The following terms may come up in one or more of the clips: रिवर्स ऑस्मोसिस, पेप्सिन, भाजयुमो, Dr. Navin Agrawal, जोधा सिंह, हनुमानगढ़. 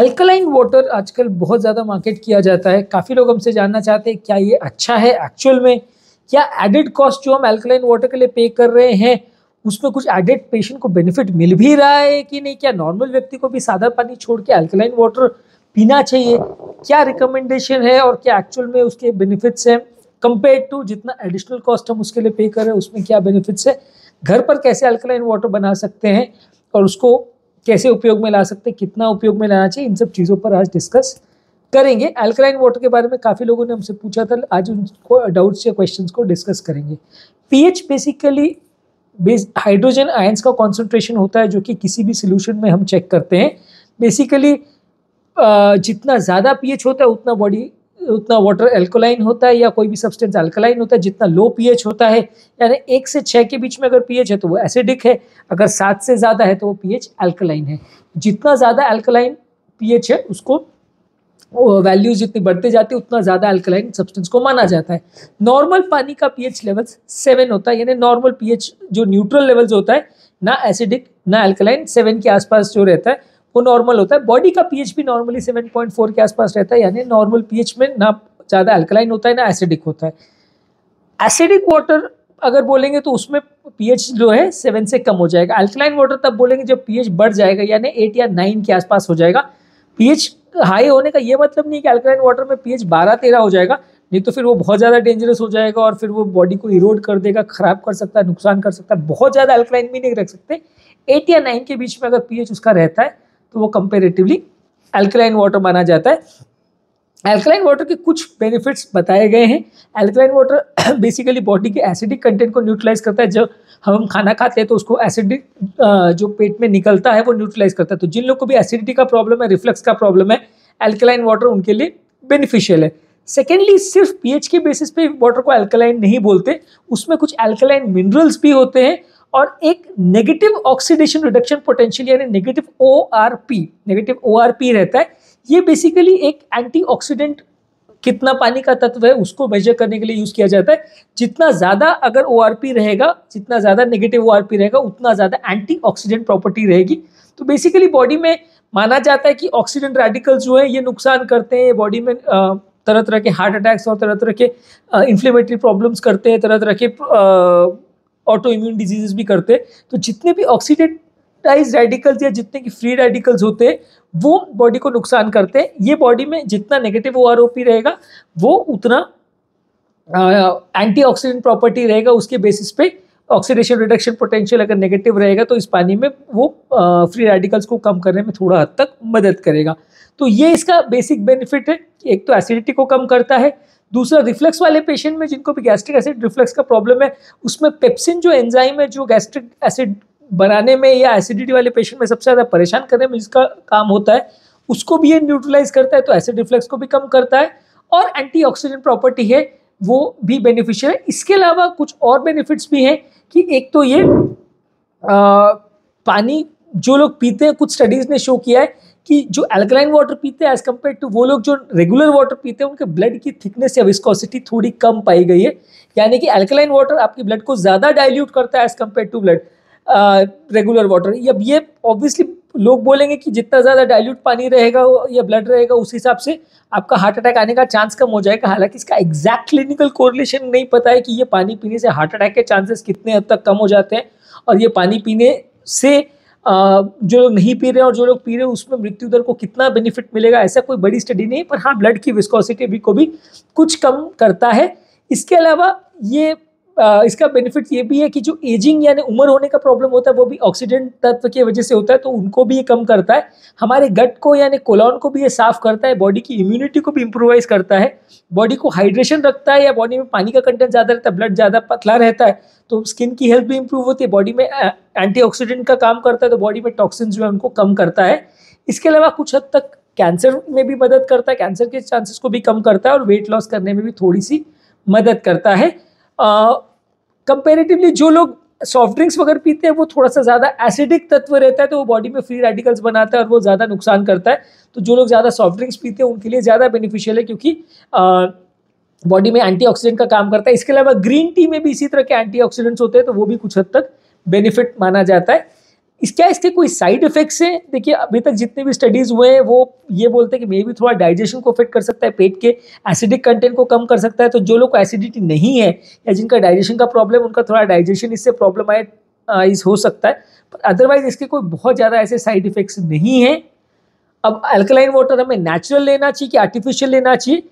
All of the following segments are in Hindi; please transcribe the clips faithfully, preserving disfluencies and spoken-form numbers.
अल्कलाइन वाटर आजकल बहुत ज़्यादा मार्केट किया जाता है। काफ़ी लोग हमसे जानना चाहते हैं क्या ये अच्छा है एक्चुअल में, क्या एडेड कॉस्ट जो हम अल्कलाइन वाटर के लिए पे कर रहे हैं उसमें कुछ एडेड पेशेंट को बेनिफिट मिल भी रहा है कि नहीं, क्या नॉर्मल व्यक्ति को भी सादा पानी छोड़ के अल्कलाइन वाटर पीना चाहिए, क्या रिकमेंडेशन है और क्या एक्चुअल में उसके बेनिफिट्स हैं कंपेयर टू जितना एडिशनल कॉस्ट हम उसके लिए पे कर रहे हैं उसमें क्या बेनिफिट्स है, घर पर कैसे अल्कलाइन वाटर बना सकते हैं और उसको कैसे उपयोग में ला सकते हैं, कितना उपयोग में लाना चाहिए, इन सब चीज़ों पर आज डिस्कस करेंगे। अल्कलाइन वाटर के बारे में काफ़ी लोगों ने हमसे पूछा था, आज उनको डाउट्स या क्वेश्चंस को डिस्कस करेंगे। PH basically base hydrogen ions का कॉन्सेंट्रेशन होता है जो कि किसी भी सोल्यूशन में हम चेक करते हैं। बेसिकली जितना ज़्यादा पीएच होता है उतना बॉडी उतना वाटर अल्कलाइन होता है या कोई भी सब्सटेंस अल्कलाइन होता है। जितना लो पीएच होता है यानी एक से छः के बीच में अगर पीएच है तो वो एसिडिक है, अगर सात से ज़्यादा है तो वो पीएच अल्कलाइन है। जितना ज़्यादा अल्कलाइन पीएच है उसको वैल्यूज जितनी बढ़ते जाती है उतना ज़्यादा अल्कलाइन सब्सटेंस को माना जाता है। नॉर्मल पानी का पीएच लेवल्स सेवन होता है यानी नॉर्मल पीएच जो न्यूट्रल लेवल्स होता है, ना एसिडिक ना अल्कलाइन, सेवन के आसपास जो रहता है वो नॉर्मल होता है। बॉडी का पीएच भी नॉर्मली सेवन पॉइंट फोर के आसपास रहता है यानी नॉर्मल पीएच में ना ज़्यादा अल्कलाइन होता है ना एसिडिक होता है। एसिडिक वाटर अगर बोलेंगे तो उसमें पीएच जो है सेवन से कम हो जाएगा। अल्कलाइन वाटर तब बोलेंगे जब पीएच बढ़ जाएगा यानी एट या नाइन के आसपास हो जाएगा। पीएच हाई होने का ये मतलब नहीं कि अल्कलाइन वाटर में पीएच बारह तेरह हो जाएगा, नहीं तो फिर वो बहुत ज़्यादा डेंजरस हो जाएगा और फिर वो बॉडी को इरोड कर देगा, ख़राब कर सकता है, नुकसान कर सकता है। बहुत ज़्यादा अल्कलाइन भी नहीं रख सकते, एट या नाइन के बीच में अगर पीएच उसका रहता है तो वो कंपेरेटिवली अल्कलाइन वाटर माना जाता है। अल्कलाइन वाटर के कुछ बेनिफिट्स बताए गए हैं। अल्कलाइन वाटर बेसिकली बॉडी के एसिडिक कंटेंट को न्यूट्रलाइज करता है। जब हम खाना खाते हैं तो उसको एसिडिक जो पेट में निकलता है वो न्यूट्रलाइज करता है। तो जिन लोगों को भी एसिडिटी का प्रॉब्लम है, रिफ्लक्स का प्रॉब्लम है, अल्कलाइन वाटर उनके लिए बेनिफिशियल है। सेकेंडली, सिर्फ पीएच के बेसिस पे वाटर को अल्कलाइन नहीं बोलते, उसमें कुछ अल्कलाइन मिनरल्स भी होते हैं और एक नेगेटिव ऑक्सीडेशन रिडक्शन पोटेंशियल यानी नेगेटिव ओआरपी नेगेटिव ओआरपी रहता है। ये बेसिकली एक एंटीऑक्सीडेंट कितना पानी का तत्व है उसको मेजर करने के लिए यूज़ किया जाता है। जितना ज़्यादा अगर ओआरपी रहेगा, जितना ज़्यादा नेगेटिव ओआरपी रहेगा उतना ज़्यादा एंटीऑक्सीडेंट प्रॉपर्टी रहेगी। तो बेसिकली बॉडी में माना जाता है कि ऑक्सीडेंट रेडिकल्स जो है ये नुकसान करते हैं, बॉडी में आ, तरह तरह के हार्ट अटैक्स और तरह तरह के इन्फ्लेमेटरी प्रॉब्लम्स करते हैं, तरह तरह के ऑटो इम्यून डिजीजेस भी करते हैं। तो जितने भी ऑक्सीडेटाइज रेडिकल्स या जितने की फ्री रेडिकल्स होते हैं वो बॉडी को नुकसान करते हैं। ये बॉडी में जितना नेगेटिव ओआरओपी रहेगा वो उतना एंटीऑक्सीडेंट प्रॉपर्टी रहेगा। उसके बेसिस पे ऑक्सीडेशन रिडक्शन पोटेंशियल अगर नेगेटिव रहेगा तो इस पानी में वो फ्री रेडिकल्स को कम करने में थोड़ा हद तक मदद करेगा। तो ये इसका बेसिक बेनिफिट है। एक तो एसिडिटी को कम करता है, दूसरा रिफ्लक्स वाले पेशेंट में जिनको भी गैस्ट्रिक एसिड रिफ्लक्स का प्रॉब्लम है उसमें पेप्सिन जो एंजाइम है जो गैस्ट्रिक एसिड बनाने में या एसिडिटी वाले पेशेंट में सबसे ज़्यादा परेशान करने में जिसका काम होता है उसको भी ये न्यूट्रलाइज करता है। तो एसिड रिफ्लक्स को भी कम करता है और एंटीऑक्सीडेंट प्रॉपर्टी है वो भी बेनिफिशियल है। इसके अलावा कुछ और बेनिफिट्स भी हैं कि एक तो ये आ, पानी जो लोग पीते हैं, कुछ स्टडीज़ ने शो किया है कि जो अल्कलाइन वाटर पीते हैं एज़ कम्पेयर टू वो लोग जो रेगुलर वाटर पीते हैं उनके ब्लड की थिकनेस या विस्कोसिटी थोड़ी कम पाई गई है। यानी कि अल्कलाइन वाटर आपकी ब्लड को ज़्यादा डाइल्यूट करता है as compare to blood regular water. अब ये ऑब्वियसली लोग बोलेंगे कि जितना ज़्यादा डाइल्यूट पानी रहेगा या ब्लड रहेगा उस हिसाब से आपका हार्ट अटैक आने का चांस कम हो जाएगा। हालांकि इसका एग्जैक्ट क्लिनिकल कोरिलेशन नहीं पता है कि ये पानी पीने से हार्ट अटैक के चांसेस कितने हद तक कम हो जाते हैं और ये पानी पीने से जो लोग नहीं पी रहे हैं और जो लोग पी रहे हैं उसमें मृत्यु दर को कितना बेनिफिट मिलेगा, ऐसा कोई बड़ी स्टडी नहीं, पर हाँ ब्लड की विस्कोसिटी भी को भी कुछ कम करता है। इसके अलावा ये इसका बेनिफिट ये भी है कि जो एजिंग यानी उम्र होने का प्रॉब्लम होता है वो भी ऑक्सीडेंट तत्व की वजह से होता है, तो उनको भी ये कम करता है। हमारे गट को यानी कोलन को भी ये साफ करता है, बॉडी की इम्यूनिटी को भी इम्प्रूवाइज करता है, बॉडी को हाइड्रेशन रखता है या बॉडी में पानी का कंटेंट ज़्यादा रहता है, ब्लड ज़्यादा पतला रहता है तो स्किन की हेल्थ भी इंप्रूव होती है, बॉडी में एंटीऑक्सीडेंट का काम करता है तो बॉडी में टॉक्सिन जो है उनको कम करता है। इसके अलावा कुछ हद तक कैंसर में भी मदद करता है, कैंसर के चांसेस को भी कम करता है और वेट लॉस करने में भी थोड़ी सी मदद करता है। कंपेरेटिवली uh, जो लोग सॉफ्ट ड्रिंक्स वगैरह पीते हैं वो थोड़ा सा ज़्यादा एसिडिक तत्व रहता है तो वो बॉडी में फ्री रेडिकल्स बनाता है और वो ज़्यादा नुकसान करता है। तो जो लोग ज़्यादा सॉफ्ट ड्रिंक्स पीते हैं उनके लिए ज़्यादा बेनिफिशियल है क्योंकि बॉडी uh, में एंटीऑक्सीडेंट का काम करता है। इसके अलावा ग्रीन टी में भी इसी तरह के एंटीऑक्सीडेंट्स होते हैं तो वो भी कुछ हद तक बेनिफिट माना जाता है। इसका इसके कोई साइड इफेक्ट्स हैं? देखिए अभी तक जितने भी स्टडीज़ हुए हैं वो ये बोलते हैं कि मे भी थोड़ा डाइजेशन को अफेक्ट कर सकता है, पेट के एसिडिक कंटेंट को कम कर सकता है। तो जो लोग को एसिडिटी नहीं है या जिनका डाइजेशन का प्रॉब्लम, उनका थोड़ा डाइजेशन इससे प्रॉब्लम आए इस हो सकता है, पर अदरवाइज इसके कोई बहुत ज़्यादा ऐसे साइड इफेक्ट्स नहीं हैं। अब अल्कलाइन वाटर हमें नेचुरल लेना चाहिए कि आर्टिफिशियल लेना चाहिए?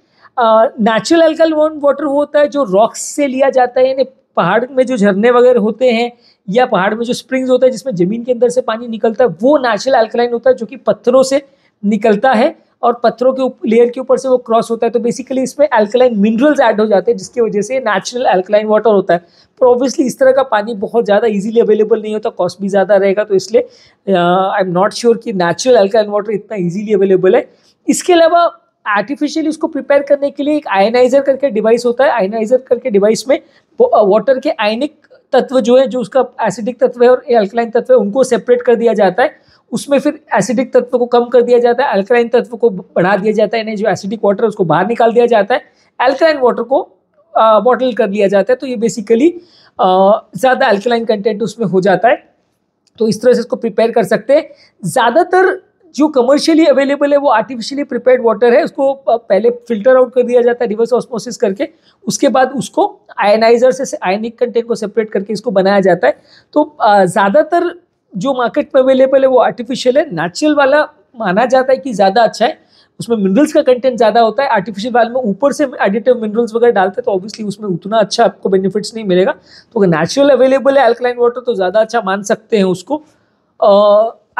नेचुरल अल्कलाइन वाटर होता है जो रॉक्स से लिया जाता है, यानी पहाड़ में जो झरने वगैरह होते हैं या पहाड़ में जो स्प्रिंग्स होता है जिसमें ज़मीन के अंदर से पानी निकलता है, वो नेचुरल अल्कलाइन होता है जो कि पत्थरों से निकलता है और पत्थरों के लेयर के ऊपर से वो क्रॉस होता है। तो बेसिकली इसमें अल्कलाइन मिनरल्स ऐड हो जाते हैं जिसकी वजह से नेचुरल अल्कलाइन वाटर होता है। पर ऑब्वियसली इस तरह का पानी बहुत ज़्यादा इजीली अवेलेबल नहीं होता, कॉस्ट भी ज़्यादा रहेगा, तो इसलिए आई एम नॉट श्योर कि नेचुरल अल्कलाइन वाटर इतना ईजीली अवेलेबल है। इसके अलावा आर्टिफिशियली उसको प्रिपेयर करने के लिए एक आयनाइजर करके डिवाइस होता है। आयनाइजर करके डिवाइस में वाटर के आयनिक तत्व जो है, जो उसका एसिडिक तत्व है और अल्कलाइन तत्व है, उनको सेपरेट कर दिया जाता है। उसमें फिर एसिडिक तत्व को कम कर दिया जाता है, अल्कलाइन तत्व को बढ़ा दिया जाता है, यानी जो एसिडिक वाटर है उसको बाहर निकाल दिया जाता है, अल्कलाइन वाटर को बॉटल कर लिया जाता है। तो ये बेसिकली ज़्यादा अल्कलाइन कंटेंट उसमें हो जाता है। तो इस तरह से इसको प्रिपेयर कर सकते हैं। ज़्यादातर जो कमर्शियली अवेलेबल है वो आर्टिफिशियली प्रिपेयर्ड वाटर है, उसको पहले फिल्टर आउट कर दिया जाता है रिवर्स ऑस्मोसिस करके, उसके बाद उसको आयनाइजर से आयनिक कंटेंट को सेपरेट करके इसको बनाया जाता है। तो ज़्यादातर जो मार्केट में अवेलेबल है वो आर्टिफिशियल है। नेचुरल वाला माना जाता है कि ज़्यादा अच्छा है, उसमें मिनरल्स का कंटेंट ज़्यादा होता है। आर्टिफिशियल वाले में ऊपर से एडिटिव मिनरल्स वगैरह डालते हैं, तो ऑब्वियसली उसमें उतना अच्छा आपको बेनिफिट्स नहीं मिलेगा। तो अगर नेचुरल अवेलेबल है अल्कलाइन वाटर तो ज़्यादा अच्छा मान सकते हैं उसको,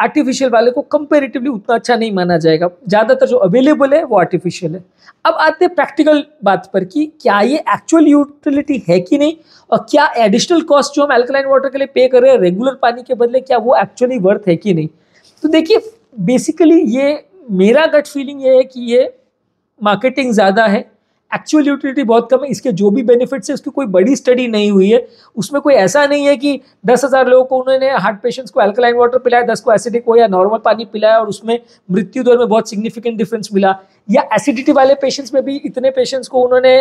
आर्टिफिशियल वाले को कंपेरेटिवली उतना अच्छा नहीं माना जाएगा। ज़्यादातर जो अवेलेबल है वो आर्टिफिशियल है। अब आते हैं प्रैक्टिकल बात पर कि क्या ये एक्चुअल यूटिलिटी है कि नहीं, और क्या एडिशनल कॉस्ट जो हम अल्कलाइन वाटर के लिए पे कर रहे हैं रेगुलर पानी के बदले, क्या वो एक्चुअली वर्थ है कि नहीं। तो देखिए बेसिकली ये मेरा गट फीलिंग ये है कि ये मार्केटिंग ज़्यादा है, एक्चुअल यूटिलिटी बहुत कम है। इसके जो भी बेनिफिट्स है उसकी कोई बड़ी स्टडी नहीं हुई है। उसमें कोई ऐसा नहीं है कि दस हज़ार लोगों को उन्होंने हार्ट पेशेंट्स को अल्कलाइन वाटर पिलाया, दस को एसिडिक हो या नॉर्मल पानी पिलाया और उसमें मृत्यु दर में बहुत सिग्निफिकेंट डिफरेंस मिला, या एसिडिटी वाले पेशेंट्स में भी इतने पेशेंट्स को उन्होंने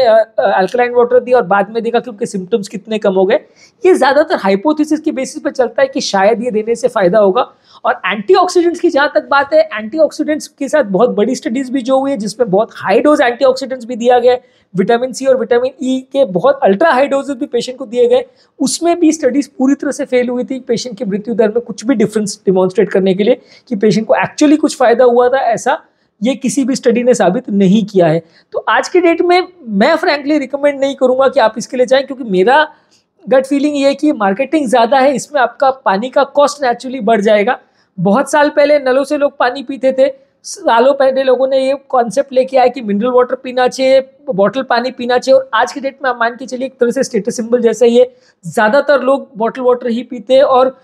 अल्कलाइन वाटर दिया और बाद में देखा कि उनके सिम्टम्स कितने कम हो गए। ये ज़्यादातर हाइपोथेसिस के बेसिस पर चलता है कि शायद ये देने से फ़ायदा होगा। और एंटीऑक्सीडेंट्स की जहाँ तक बात है, एंटीऑक्सीडेंट्स के साथ बहुत बड़ी स्टडीज़ भी जो हुई है जिसमें बहुत हाई डोज एंटीऑक्सीडेंट्स भी दिया गया, विटामिन सी और विटामिन ई के बहुत अल्ट्रा हाई डोजेस भी पेशेंट को दिए गए, उसमें भी स्टडीज़ पूरी तरह से फेल हुई थी पेशेंट की मृत्यु दर में कुछ भी डिफरेंस डिमॉन्स्ट्रेट करने के लिए कि पेशेंट को एक्चुअली कुछ फ़ायदा हुआ था, ऐसा ये किसी भी स्टडी ने साबित नहीं किया है। तो आज के डेट में मैं फ्रैंकली रिकमेंड नहीं करूँगा कि आप इसके लिए जाएँ, क्योंकि मेरा गट फीलिंग ये है कि मार्केटिंग ज़्यादा है, इसमें आपका पानी का कॉस्ट नेचुरली बढ़ जाएगा। बहुत साल पहले नलों से लोग पानी पीते थे, सालों पहले लोगों ने ये कॉन्सेप्ट लेके आया कि मिनरल वाटर पीना चाहिए, बॉटल पानी पीना चाहिए, और आज के डेट में आप मान के चलिए एक तरह से स्टेटस सिंबल जैसा ही है। ज़्यादातर लोग बॉटल वाटर ही पीते हैं और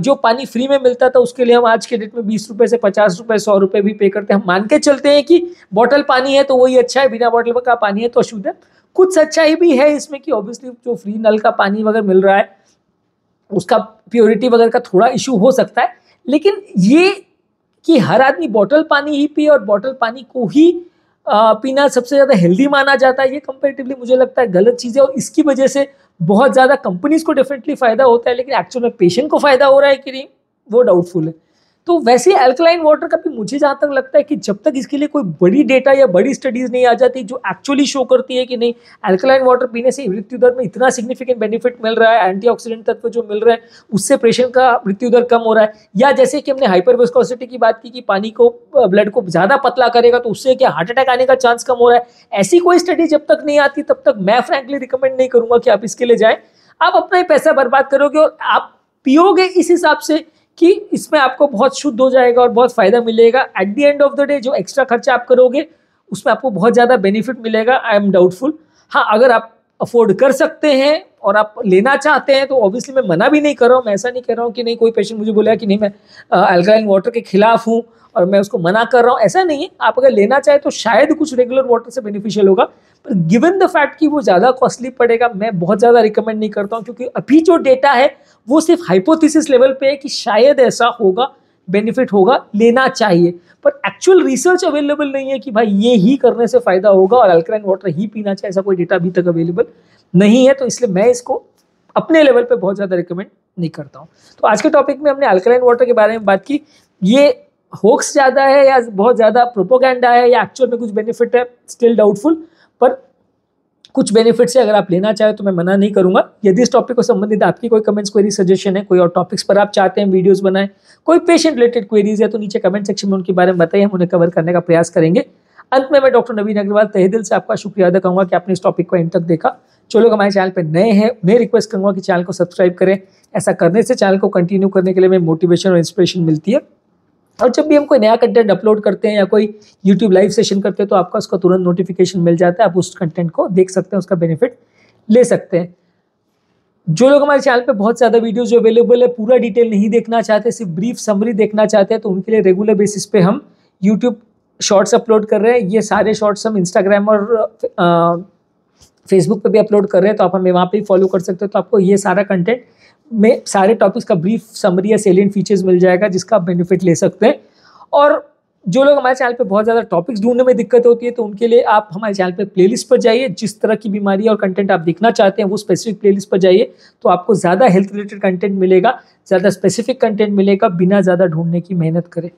जो पानी फ्री में मिलता था उसके लिए हम आज के डेट में बीस रुपये से पचास रुपये सौ रुपये भी पे करते हैं। हम मान के चलते हैं कि बॉटल पानी है तो वही अच्छा है, बिना बॉटल का पानी है तो अशुद्ध है। कुछ सच्चाई भी है इसमें कि ऑब्वियसली जो फ्री नल का पानी वगैरह मिल रहा है उसका प्योरिटी वगैरह का थोड़ा इशू हो सकता है, लेकिन ये कि हर आदमी बॉटल पानी ही पिए और बॉटल पानी को ही आ, पीना सबसे ज़्यादा हेल्दी माना जाता है, ये कंपैरेटिवली मुझे लगता है गलत चीज़ है। और इसकी वजह से बहुत ज़्यादा कंपनीज़ को डेफिनेटली फ़ायदा होता है, लेकिन एक्चुअल में पेशेंट को फ़ायदा हो रहा है कि नहीं वो डाउटफुल है। तो वैसे अल्कलाइन वाटर का भी मुझे जहाँ तक लगता है कि जब तक इसके लिए कोई बड़ी डेटा या बड़ी स्टडीज़ नहीं आ जाती जो एक्चुअली शो करती है कि नहीं अल्कलाइन वाटर पीने से मृत्यु दर में इतना सिग्निफिकेंट बेनिफिट मिल रहा है, एंटीऑक्सीडेंट तत्व जो मिल रहे हैं उससे पेशेंट का मृत्यु दर कम हो रहा है, या जैसे कि हमने हाइपर विस्कोसिटी की बात की कि पानी को ब्लड को ज़्यादा पतला करेगा तो उससे क्या हार्ट अटैक आने का चांस कम हो रहा है, ऐसी कोई स्टडी जब तक नहीं आती तब तक मैं फ्रैंकली रिकमेंड नहीं करूँगा कि आप इसके लिए जाएँ। आप अपना ही पैसा बर्बाद करोगे और आप पियोगे इस हिसाब से कि इसमें आपको बहुत शुद्ध हो जाएगा और बहुत फ़ायदा मिलेगा। At the end of the day जो एक्स्ट्रा खर्चा आप करोगे उसमें आपको बहुत ज़्यादा बेनिफिट मिलेगा, आई एम डाउटफुल। हाँ, अगर आप अफोर्ड कर सकते हैं और आप लेना चाहते हैं तो ऑब्वियसली मैं मना भी नहीं कर रहा हूँ। मैं ऐसा नहीं कह रहा हूँ कि नहीं कोई पेशेंट मुझे बोलेगा कि नहीं मैं अल्कलाइन वाटर के खिलाफ हूँ और मैं उसको मना कर रहा हूँ, ऐसा नहीं है। आप अगर लेना चाहें तो शायद कुछ रेगुलर वाटर से बेनिफिशियल होगा, पर गिवन द फैक्ट कि वो ज़्यादा कॉस्टली पड़ेगा मैं बहुत ज़्यादा रिकमेंड नहीं करता हूँ, क्योंकि अभी जो डेटा है वो सिर्फ हाइपोथेसिस लेवल पे है कि शायद ऐसा होगा, बेनिफिट होगा, लेना चाहिए, पर एक्चुअल रिसर्च अवेलेबल नहीं है कि भाई ये ही करने से फ़ायदा होगा और अल्कलाइन वाटर ही पीना चाहिए, ऐसा कोई डेटा अभी तक अवेलेबल नहीं है। तो इसलिए मैं इसको अपने लेवल पर बहुत ज़्यादा रिकमेंड नहीं करता हूँ। तो आज के टॉपिक में हमने अल्कलाइन वाटर के बारे में बात की। ये होक्स ज़्यादा है या बहुत ज़्यादा प्रोपोगंडा है या एक्चुअल में कुछ बेनिफिट है, स्टिल डाउटफुल, पर कुछ बेनिफिट्स है। अगर आप लेना चाहें तो मैं मना नहीं करूंगा। यदि इस टॉपिक को संबंधित आपकी कोई कमेंट्स, क्वेरी, सजेशन है, कोई और टॉपिक्स पर आप चाहते हैं वीडियोस बनाएं, कोई पेशेंट रिलेटेड क्वेरीज है, तो नीचे कमेंट सेक्शन में उनके बारे में बताइए, हम उन्हें कवर करने का प्रयास करेंगे। अंत में मैं डॉक्टर नवीन अग्रवाल तहे दिल से आपका शुक्रिया अदा करूँगा कि आपने इस टॉपिक को एंड तक देखा। जो लोग हमारे चैनल पर नए हैं उन्हें रिक्वेस्ट करूँगा कि चैनल को सब्सक्राइब करें। ऐसा करने से चैनल को कंटिन्यू करने के लिए हमें मोटिवेशन और इंस्पिरेशन मिलती है, और जब भी हम कोई नया कंटेंट अपलोड करते हैं या कोई यूट्यूब लाइव सेशन करते हैं तो आपका उसका तुरंत नोटिफिकेशन मिल जाता है। आप उस कंटेंट को देख सकते हैं, उसका बेनिफिट ले सकते हैं। जो लोग हमारे चैनल पे बहुत ज़्यादा वीडियोस जो अवेलेबल है पूरा डिटेल नहीं देखना चाहते, सिर्फ ब्रीफ समरी देखना चाहते हैं, तो उनके लिए रेगुलर बेसिस पे हम यूट्यूब शॉर्ट्स अपलोड कर रहे हैं। ये सारे शॉर्ट्स हम इंस्टाग्राम और फेसबुक पर भी अपलोड कर रहे हैं, तो आप हमें वहाँ पर भी फॉलो कर सकते हो। तो आपको ये सारा कंटेंट में सारे टॉपिक्स का ब्रीफ समरी या सेलिएंट फीचर्स मिल जाएगा, जिसका आप बेनिफिट ले सकते हैं। और जो लोग हमारे चैनल पे बहुत ज़्यादा टॉपिक्स ढूंढने में दिक्कत होती है, तो उनके लिए आप हमारे चैनल पे प्लेलिस्ट पर जाइए। जिस तरह की बीमारी और कंटेंट आप देखना चाहते हैं वो स्पेसिफिक प्लेलिस्ट पर जाइए, तो आपको ज़्यादा हेल्थ रिलेटेड कंटेंट मिलेगा, ज़्यादा स्पेसिफिक कंटेंट मिलेगा, बिना ज़्यादा ढूंढने की मेहनत करें।